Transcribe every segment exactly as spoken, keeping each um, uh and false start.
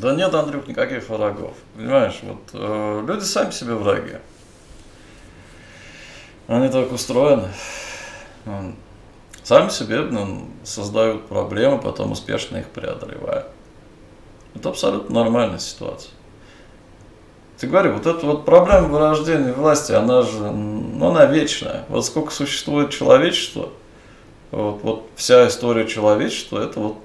Да нет, Андрюх, никаких врагов. Понимаешь, вот э, люди сами себе враги. Они так устроены. Сами себе, ну, создают проблемы, потом успешно их преодолевают. Это абсолютно нормальная ситуация. Ты говоришь, вот эта вот проблема вырождения власти, она же, ну, она вечная. Вот сколько существует человечество, вот, вот вся история человечества, это вот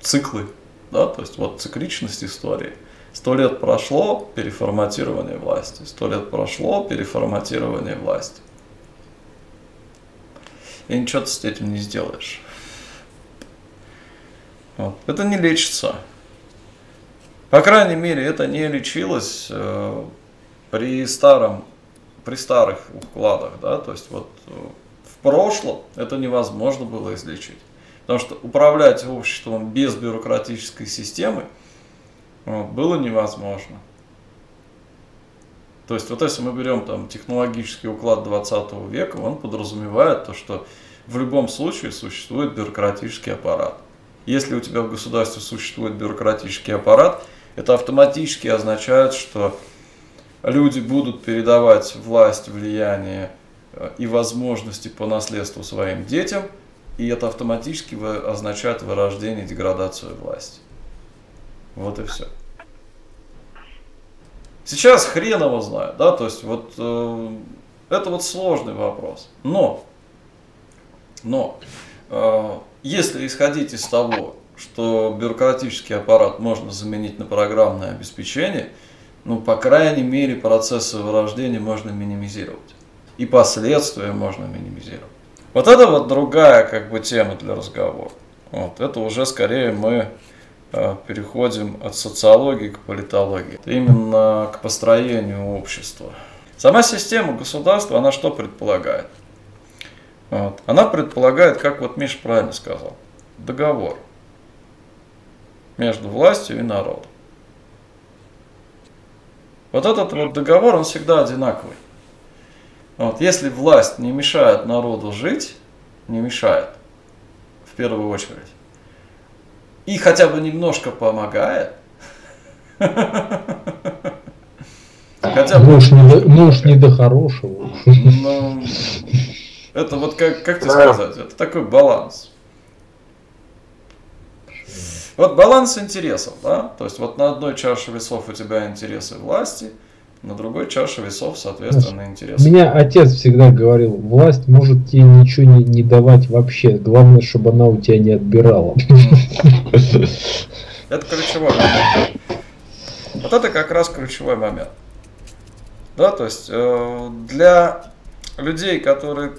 циклы, да, то есть вот цикличность истории. Сто лет прошло — переформатирование власти, сто лет прошло — переформатирование власти. И ничего ты с этим не сделаешь. Вот. Это не лечится. По крайней мере, это не лечилось э, при старом, при старых укладах, да, то есть вот э, в прошлом это невозможно было излечить, потому что управлять обществом без бюрократической системы э, было невозможно. То есть вот если мы берем там технологический уклад двадцатого века, он подразумевает то, что в любом случае существует бюрократический аппарат. Если у тебя в государстве существует бюрократический аппарат, это автоматически означает, что люди будут передавать власть, влияние и возможности по наследству своим детям, и это автоматически означает вырождение, деградацию власти. Вот и все. Сейчас хрен его знает, да, то есть вот э, это вот сложный вопрос. Но, но э, если исходить из того, что бюрократический аппарат можно заменить на программное обеспечение, ну, по крайней мере, процессы вырождения можно минимизировать. И последствия можно минимизировать. Вот это вот другая, как бы, тема для разговора. Вот, это уже скорее мы э, переходим от социологии к политологии. Именно к построению общества. Сама система государства, она что предполагает? Вот. Она предполагает, как вот Миша правильно сказал, договор между властью и народом. Вот этот вот договор, он всегда одинаковый. Вот. Если власть не мешает народу жить, не мешает в первую очередь, и хотя бы немножко помогает, хотя бы... Нож не до хорошего. Это вот как, как тебе сказать, это такой баланс. Вот баланс интересов, да, то есть вот на одной чаше весов у тебя интересы власти, на другой чаше весов, соответственно, знаешь, интересы. Меня отец всегда говорил, власть может тебе ничего не, не давать вообще, главное, чтобы она у тебя не отбирала. Это ключевой момент. Вот это как раз ключевой момент. Да, то есть для людей, которые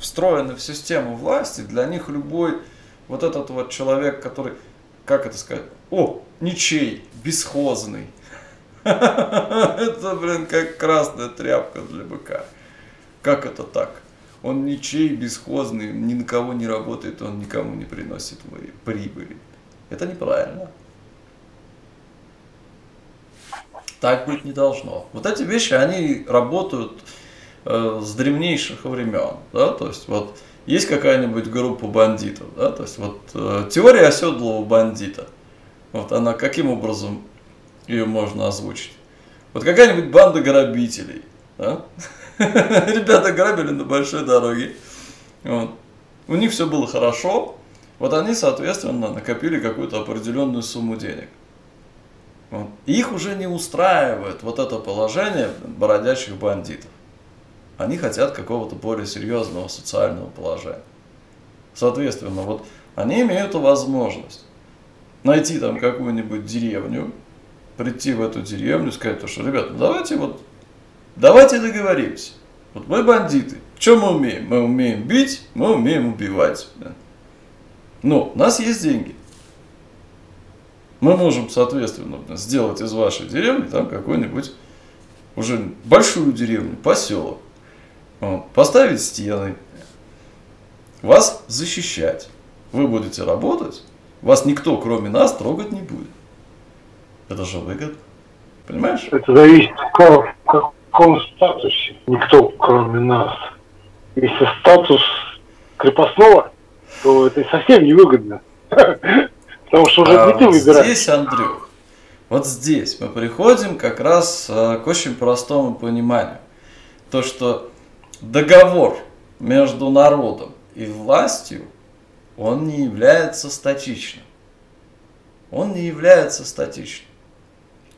встроены в систему власти, для них любой вот этот вот человек, который, как это сказать, о, ничей, бесхозный, это, блин, как красная тряпка для быка. Как это так? Он ничей, бесхозный, ни на кого не работает, он никому не приносит прибыли. Это неправильно. Так быть не должно. Вот эти вещи, они работают с древнейших времен, да, то есть вот есть какая-нибудь группа бандитов, да, то есть вот э, теория оседлого бандита, вот она каким образом ее можно озвучить? Вот какая-нибудь банда грабителей, да? Ребята грабили на большой дороге, вот. У них все было хорошо, вот они, соответственно, накопили какую-то определенную сумму денег. Вот. И их уже не устраивает вот это положение бродячих бандитов. Они хотят какого-то более серьезного социального положения. Соответственно, вот они имеют возможность найти там какую-нибудь деревню, прийти в эту деревню, сказать, то, что, ребята, ну давайте вот, давайте договоримся. Вот мы бандиты. Что мы умеем? Мы умеем бить, мы умеем убивать. Да? Но у нас есть деньги. Мы можем, соответственно, сделать из вашей деревни там какую-нибудь уже большую деревню, поселок. Поставить стены, вас защищать, вы будете работать, вас никто, кроме нас, трогать не будет. Это же выгодно, понимаешь? Это зависит от какого, какого статуса, никто, кроме нас. Если статус крепостного, то это совсем невыгодно, потому что уже не ты выбираешь. Здесь, Андрюх, Вот здесь мы приходим как раз к очень простому пониманию. То, что договор между народом и властью, он не является статичным. Он не является статичным.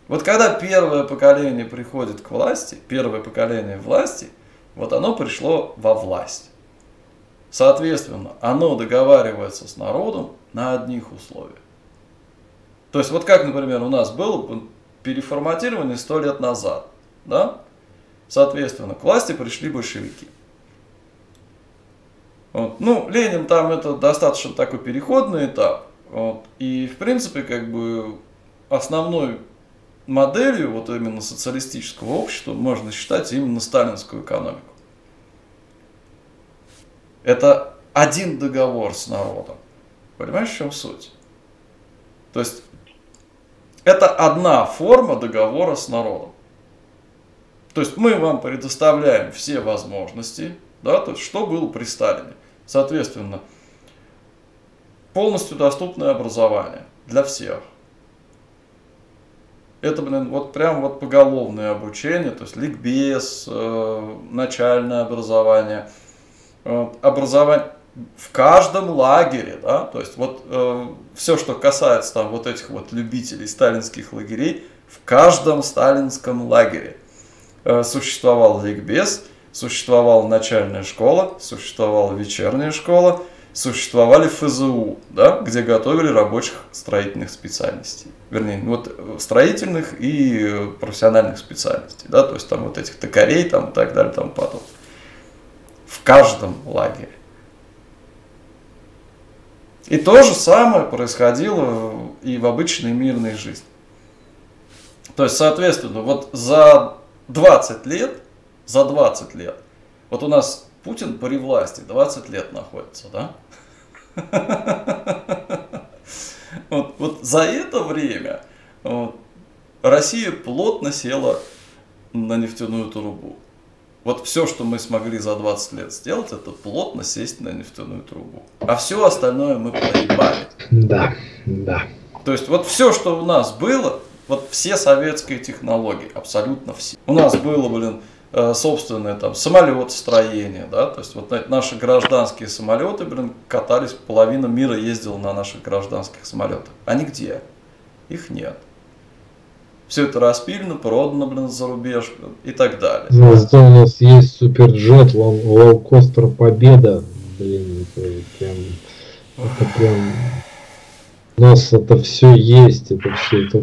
Вот когда первое поколение приходит к власти, первое поколение власти, вот оно пришло во власть. Соответственно, оно договаривается с народом на одних условиях. То есть, вот как, например, у нас было переформатирование сто лет назад. Да? Соответственно, к власти пришли большевики. Вот. Ну, Ленин там это достаточно такой переходный этап. Вот. И, в принципе, как бы основной моделью вот именно социалистического общества можно считать именно сталинскую экономику. Это один договор с народом. Понимаешь, в чем суть? То есть это одна форма договора с народом. То есть мы вам предоставляем все возможности, да, то есть что было при Сталине. Соответственно, полностью доступное образование для всех. Это, блин, вот прям вот поголовное обучение, то есть ликбез, э, начальное образование, э, образование в каждом лагере, да, то есть вот э, все, что касается там вот этих вот любителей сталинских лагерей, в каждом сталинском лагере э, существовал ликбез, существовала начальная школа, существовала вечерняя школа, существовали ФЗУ, да, где готовили рабочих строительных специальностей. Вернее, вот строительных и профессиональных специальностей. Да, то есть там вот этих токарей там, и так далее, там потом. В каждом лагере. И то же самое происходило и в обычной мирной жизни. То есть, соответственно, вот за двадцать лет, за двадцать лет, вот у нас Путин при власти двадцать лет находится, да? Вот, вот за это время вот, Россия плотно села на нефтяную трубу. Вот все, что мы смогли за двадцать лет сделать, это плотно сесть на нефтяную трубу. А все остальное мы проебали. Да, да. То есть вот все, что у нас было, вот все советские технологии, абсолютно все. У нас было, блин, собственное там самолетостроение, да, то есть вот наши гражданские самолеты, блин, катались, половина мира ездила на наших гражданских самолетах. Они где? Их нет. Все это распилено, продано, блин, за рубеж, блин, и так далее. Ну, зато у нас есть суперджет, лоукостер Победа, блин, это прям, это прям, у нас это все есть, это все это...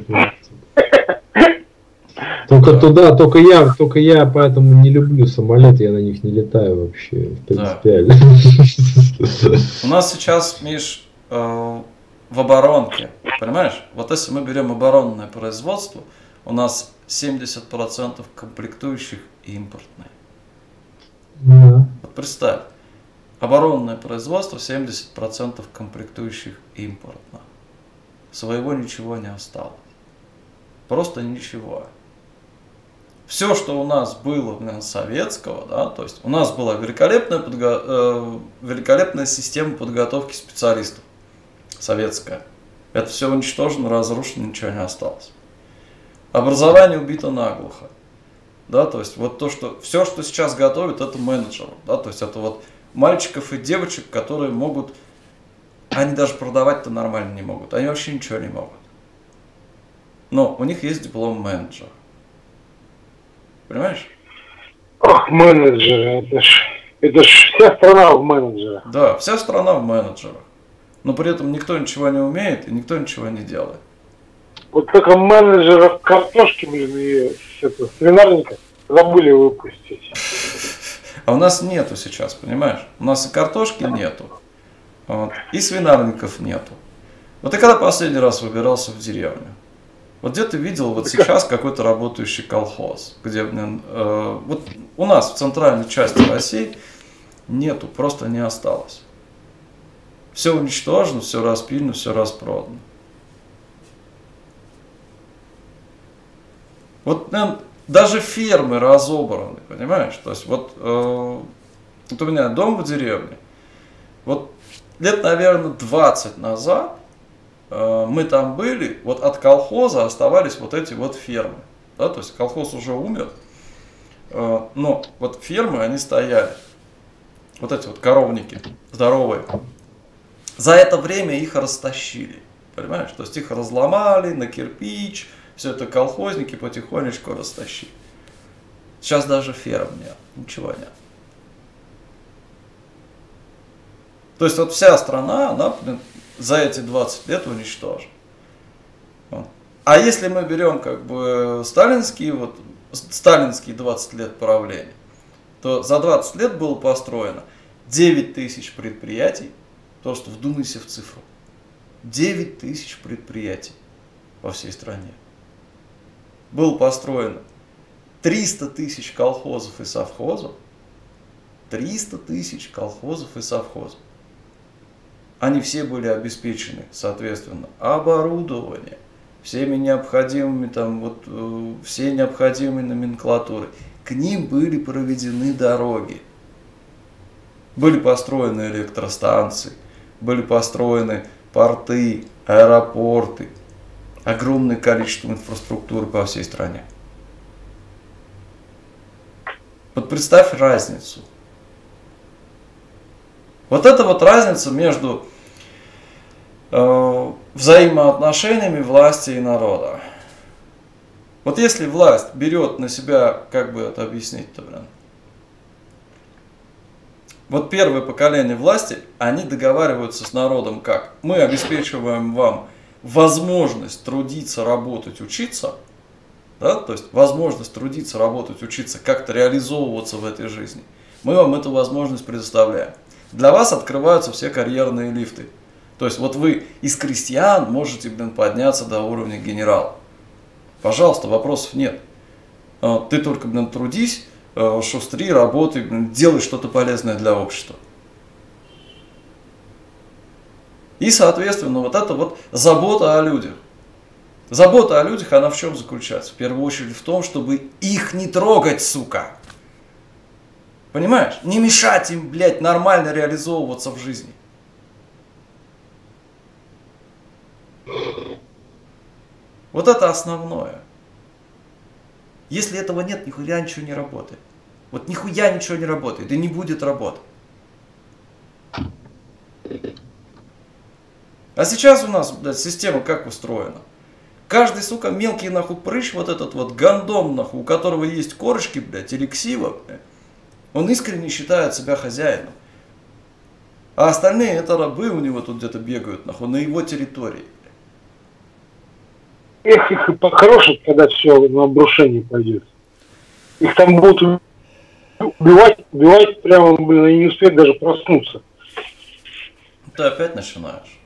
Только да. Туда, только я, только я поэтому не люблю самолеты, я на них не летаю вообще, принципиально. Да. У нас сейчас, Миш, э, в оборонке, понимаешь? Вот если мы берем оборонное производство, у нас семьдесят процентов комплектующих импортные. Да. Вот представь, оборонное производство, семьдесят процентов комплектующих импортно. Своего ничего не осталось. Просто ничего. Все, что у нас было, блин, советского, да, то есть у нас была великолепная, подго... э, великолепная система подготовки специалистов, советская. Это все уничтожено, разрушено, ничего не осталось. Образование убито наглухо, да, то есть вот то, что все, что сейчас готовят, это менеджеры, да, то есть это вот мальчиков и девочек, которые могут, они даже продавать-то нормально не могут, они вообще ничего не могут. Но у них есть диплом менеджера. Понимаешь? Ох, менеджеры, это ж, это ж вся страна в менеджерах. Да, вся страна в менеджерах. Но при этом никто ничего не умеет и никто ничего не делает. Вот только менеджеров картошки, блин, и это, свинарника забыли выпустить. А у нас нету сейчас, понимаешь? У нас и картошки нету, вот, и свинарников нету. Вот ты когда последний раз выбирался в деревню? Вот где ты видел вот сейчас какой-то работающий колхоз, где э, вот у нас в центральной части России нету, просто не осталось. Все уничтожено, все распилено, все распродано. Вот, наверное, даже фермы разобраны, понимаешь? То есть вот, э, вот у меня дом в деревне, вот лет, наверное, двадцать назад мы там были, вот от колхоза оставались вот эти вот фермы. Да, то есть колхоз уже умер, но вот фермы, они стояли. Вот эти вот коровники здоровые. За это время их растащили. Понимаешь? То есть их разломали на кирпич. Все это колхозники потихонечку растащили. Сейчас даже ферм нет. Ничего нет. То есть вот вся страна, она за эти двадцать лет уничтожена. А если мы берем как бы сталинские, вот, сталинские двадцать лет правления, то за двадцать лет было построено девять тысяч предприятий, просто вдумайся в цифру, девять тысяч предприятий по всей стране. Было построено триста тысяч колхозов и совхозов, триста тысяч колхозов и совхозов. Они все были обеспечены, соответственно, оборудованием, всеми необходимыми, там, вот, э, все необходимые номенклатуры. К ним были проведены дороги, были построены электростанции, были построены порты, аэропорты, огромное количество инфраструктуры по всей стране. Вот представь разницу. Вот эта вот разница между э, взаимоотношениями власти и народа. Вот если власть берет на себя, как бы это объяснить-то, блин? Вот первое поколение власти, они договариваются с народом как? Мы обеспечиваем вам возможность трудиться, работать, учиться, да? То есть возможность трудиться, работать, учиться, как-то реализовываться в этой жизни. Мы вам эту возможность предоставляем. Для вас открываются все карьерные лифты. То есть вот вы из крестьян можете, блин, подняться до уровня генерала. Пожалуйста, вопросов нет. Ты только, блин, трудись, шустри, работай, блин, делай что-то полезное для общества. И, соответственно, вот эта вот забота о людях. Забота о людях, она в чем заключается? В первую очередь в том, чтобы их не трогать, сука. Понимаешь? Не мешать им, блядь, нормально реализовываться в жизни. Вот это основное. Если этого нет, нихуя ничего не работает. Вот нихуя ничего не работает, и не будет работы. А сейчас у нас, блядь, система как устроена? Каждый, сука, мелкий нахуй прыщ, вот этот вот гандон нахуй, у которого есть корочки, блядь, или ксива, блядь, он искренне считает себя хозяином. А остальные это рабы у него тут где-то бегают, нахуй, на его территории. Эх, их покрошат, когда все на обрушение пойдет. Их там будут убивать, убивать прямо, блин, и не успеют даже проснуться. Ты опять начинаешь.